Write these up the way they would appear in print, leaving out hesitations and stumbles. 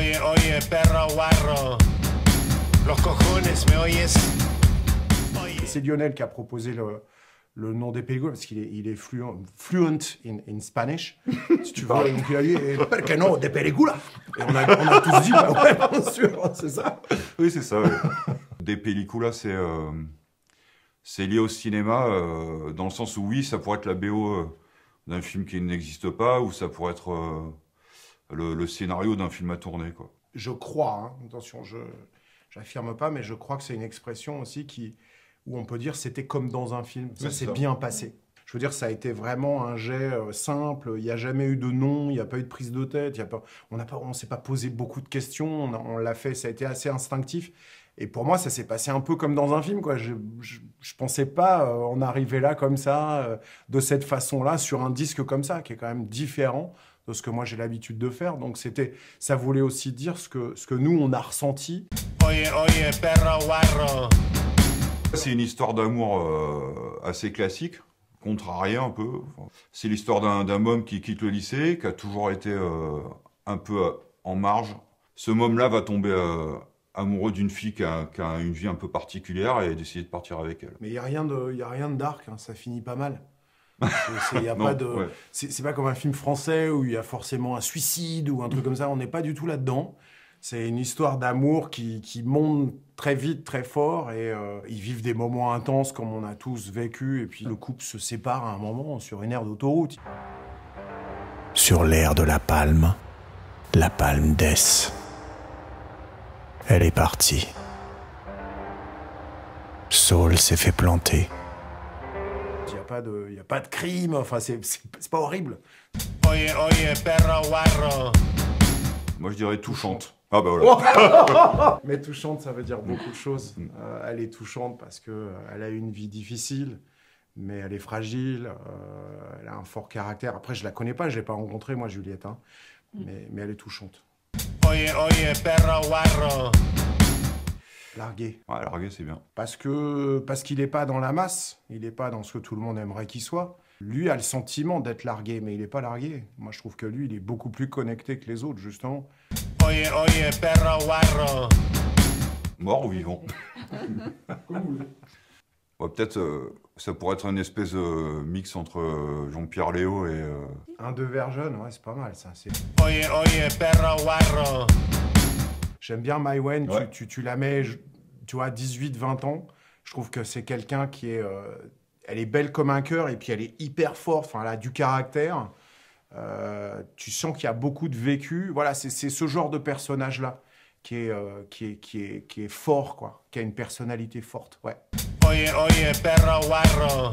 Oye, oye, perro guarro. Los cojones, me oyes? C'est Lionel qui a proposé le nom des Pégoles, parce qu'il est, fluent in Spanish, si tu veux. Donc il a dit « Perché no, de Périgula ?» Et on a tous dit bah, « Ouais, bien sûr, c'est ça !» Oui, c'est ça, oui. Des pelliculas, c'est lié au cinéma, dans le sens où, oui, ça pourrait être la BO d'un film qui n'existe pas, ou ça pourrait être le scénario d'un film à tourner, quoi. Je crois, hein, attention, je n'affirme pas, mais je crois que c'est une expression aussi qui... où on peut dire c'était comme dans un film, ça s'est bien passé. Je veux dire, ça a été vraiment un jet simple, il n'y a jamais eu de nom, il n'y a pas eu de prise de tête, y a pas... on ne s'est pas posé beaucoup de questions, on l'a fait, ça a été assez instinctif. Et pour moi, ça s'est passé un peu comme dans un film, quoi. Je ne pensais pas en arriver là comme ça, de cette façon-là, sur un disque comme ça, qui est quand même différent de ce que moi j'ai l'habitude de faire. Donc ça voulait aussi dire ce que nous, on a ressenti. Oye, oye, perro guarro. C'est une histoire d'amour assez classique, contrariée un peu. C'est l'histoire d'un môme qui quitte le lycée, qui a toujours été un peu en marge. Ce môme-là va tomber amoureux d'une fille qui a une vie un peu particulière et décider de partir avec elle. Mais il n'y a rien de dark, hein, ça finit pas mal. C'est pas comme un film français où il y a forcément un suicide ou un truc comme ça, on n'est pas du tout là-dedans. C'est une histoire d'amour qui monte très vite, très fort, et ils vivent des moments intenses comme on a tous vécu, et puis le couple se sépare à un moment sur une aire d'autoroute. Sur l'aire de la palme d'Es. Elle est partie. Saul s'est fait planter. Il n'y a pas de crime, enfin c'est pas horrible. Oye, oye, perro guarro. Moi, je dirais touchante. Ah bah voilà. Mais touchante, ça veut dire beaucoup de choses. Elle est touchante parce qu'elle a eu une vie difficile, mais elle est fragile, elle a un fort caractère. Après, je la connais pas, je l'ai pas rencontrée, moi, Juliette, hein. Mais elle est touchante. Oye, oye, perro guarro. Larguer. Ouais, larguer, c'est bien. Parce qu'il n'est pas dans la masse, il n'est pas dans ce que tout le monde aimerait qu'il soit. Lui a le sentiment d'être largué, mais il n'est pas largué. Moi, je trouve que lui, il est beaucoup plus connecté que les autres, justement. Oye, oye, perro guarro. Mort ou vivant. Cool. Ouais, peut-être, ça pourrait être une espèce de mix entre Jean-Pierre Léo et... Un de version, ouais, c'est pas mal, ça. Oye, oye, perro guarro. J'aime bien Maïwenn, ouais. tu la mets, tu vois, 18-20 ans. Je trouve que c'est quelqu'un qui est... Elle est belle comme un cœur et puis elle est hyper forte, enfin, elle a du caractère. Tu sens qu'il y a beaucoup de vécu. Voilà, c'est ce genre de personnage-là qui est fort, quoi, qui a une personnalité forte. Ouais. Oye, oye, perro guarro.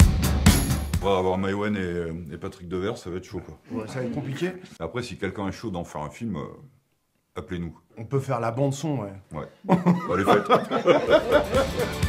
On va avoir Maïwenn et Patrick Devers, ça va être chaud, quoi. Ouais, ça va être compliqué. Après, si quelqu'un est chaud d'en faire un film, appelez-nous. On peut faire la bande-son, ouais. Ouais, allez, faites.